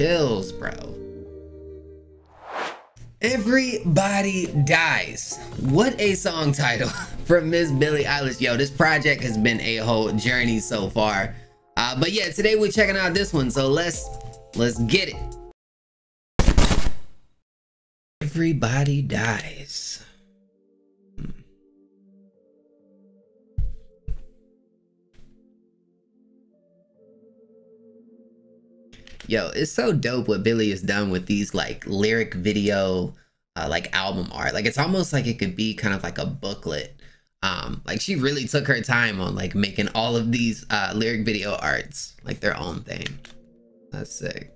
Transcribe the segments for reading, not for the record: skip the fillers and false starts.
chills, bro. Everybody Dies. What a song title from Miss Billie Eilish. Yo, this project has been a whole journey so far. But yeah, today we're checking out this one, so let's get it. Everybody Dies. Yo, it's so dope what Billie has done with these like lyric video, like album art. Like it's almost like it could be kind of like a booklet. Like she really took her time on like making all of these lyric video arts like their own thing. That's sick.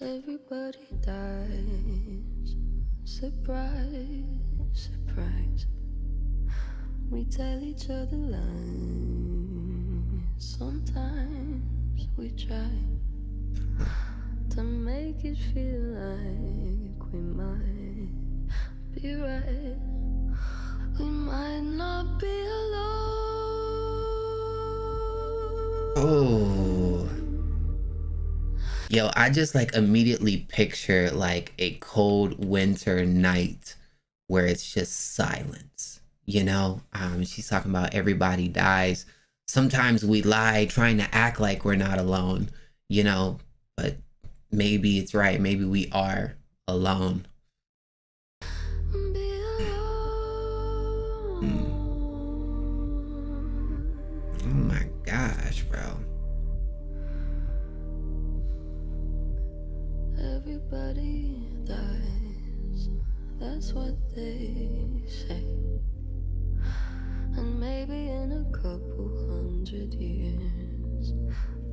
Everybody dies. Surprise, surprise. We tell each other lies sometimes. We try to make it feel like we might be right. We might not be alone. Oh. Yo, I just like immediately picture like a cold winter night where it's just silence. You know, she's talking about everybody dies. Sometimes we lie trying to act like we're not alone, you know, but maybe it's right. Maybe we are alone. Oh my gosh, bro. Everybody dies. That's what they say. And maybe in a couple hundred years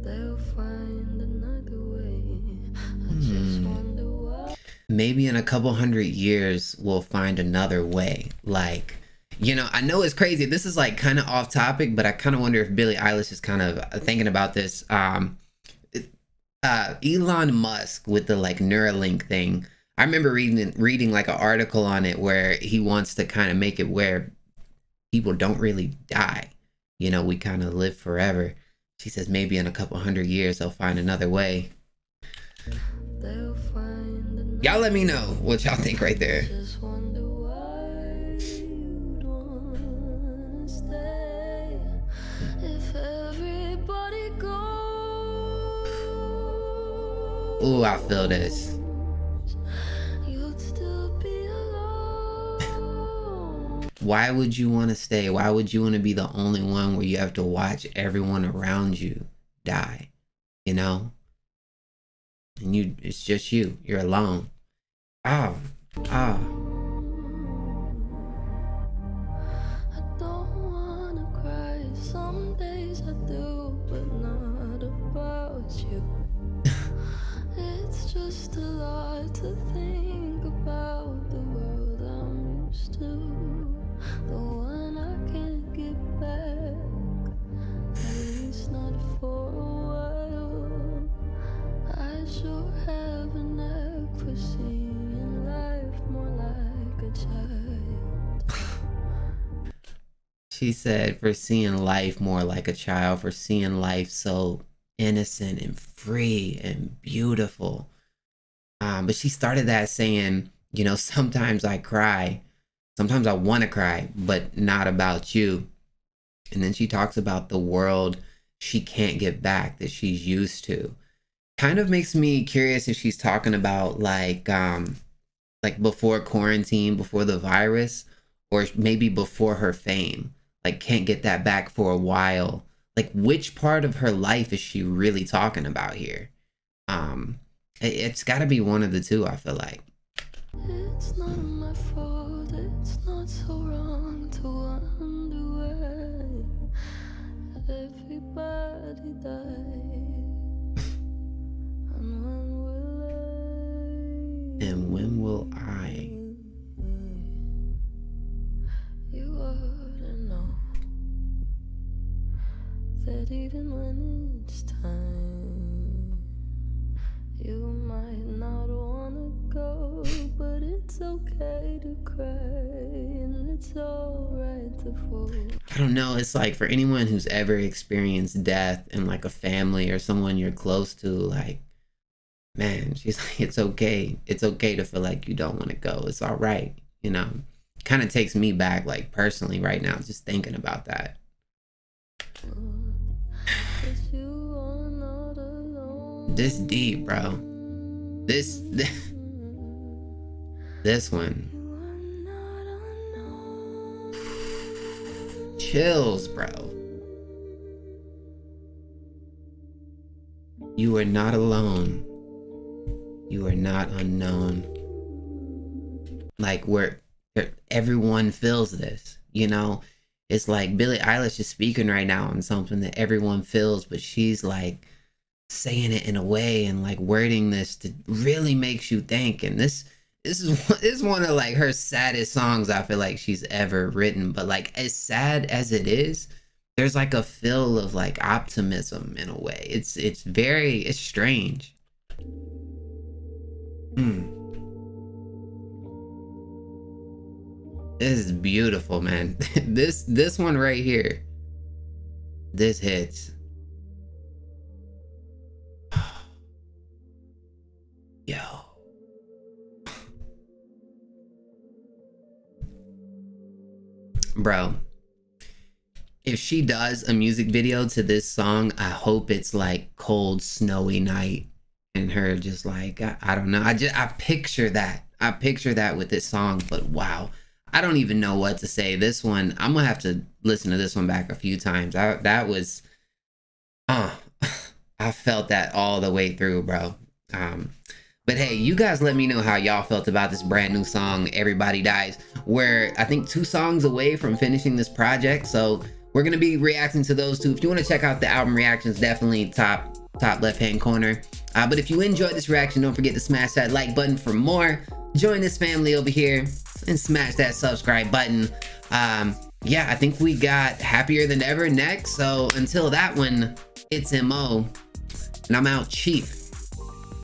they'll find another way. I just wonder why. Maybe in a couple hundred years we'll find another way. Like, you know, I know it's crazy. This is like kind of off topic, but I kind of wonder if Billie Eilish is kind of thinking about this. Elon Musk with the like Neuralink thing. I remember reading like an article on it where he wants to kind of make it where people don't really die. You know, we kind of live forever. She says maybe in a couple hundred years they'll find another way. Y'all let me know what y'all think right there. Just wonder why you don't stay if everybody goes. Ooh, I feel this. Why would you want to stay? Why would you want to be the only one where you have to watch everyone around you die? You know? And you, it's just you. You're alone. I don't want to cry. Some days I do, but not about you. It's just a lot to think about the world I'm used to. The one I can't get back, at least not for a while. I sure have a knack for seeing life more like a child. She said, for seeing life more like a child, for seeing life so innocent and free and beautiful. But she started that saying, you know, sometimes I cry. Sometimes I want to cry, but not about you. And then she talks about the world she can't get back that she's used to. Kind of makes me curious if she's talking about like before quarantine, before the virus, or maybe before her fame. Like can't get that back for a while. Like which part of her life is she really talking about here? It's got to be one of the two, I feel like. It's not my fault, it's not so wrong to wonder why everybody dies. And when will I? And when will I? You ought to know that even when it's time, You might not wanna go, but it's okay to cry, and it's alright to fall. I don't know, it's like for anyone who's ever experienced death in like a family or someone you're close to, like, man, she's like, it's okay. It's okay to feel like you don't want to go. It's alright, you know? Kind of takes me back, like, personally right now, just thinking about that. This deep, bro. This one. Chills, bro. You are not alone. You are not unknown. Like, everyone feels this, you know? It's like Billie Eilish is speaking right now on something that everyone feels, but she's like, saying it in a way and like wording this to really makes you think. And this is one of like her saddest songs I feel like she's ever written, but like as sad as it is, there's like a feel of like optimism in a way. It's strange. This is beautiful, man. this one right here, this hits. Yo. Bro, if she does a music video to this song, I hope it's like cold, snowy night and her just like, I don't know. I picture that. I picture that with this song, but wow. I don't even know what to say. This one, I'm gonna have to listen to this one back a few times. I felt that all the way through, bro. But hey, you guys let me know how y'all felt about this brand new song, Everybody Dies. We're, I think, 2 songs away from finishing this project, so we're going to be reacting to those 2. If you want to check out the album reactions, definitely top left-hand corner. But if you enjoyed this reaction, don't forget to smash that like button for more. Join this family over here and smash that subscribe button. Yeah, I think we got Happier Than Ever next, so until that one, it's M.O. And I'm out, chief.